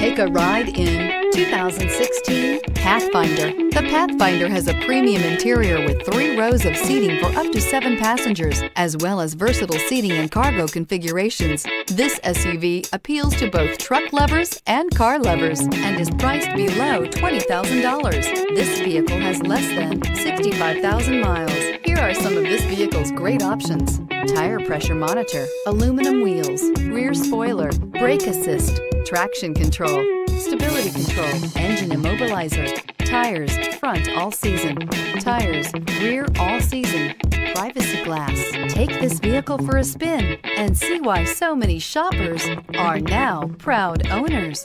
Take a ride in 2016 Pathfinder. The Pathfinder has a premium interior with 3 rows of seating for up to 7 passengers, as well as versatile seating and cargo configurations. This SUV appeals to both truck lovers and car lovers and is priced below $20,000. This vehicle has less than 65,000 miles. Here are some of this vehicle's great options: tire pressure monitor, aluminum wheels, rear spoiler, brake assist, traction control, stability control, engine immobilizer, tires front all season, tires rear all season, privacy glass. Take this vehicle for a spin and see why so many shoppers are now proud owners.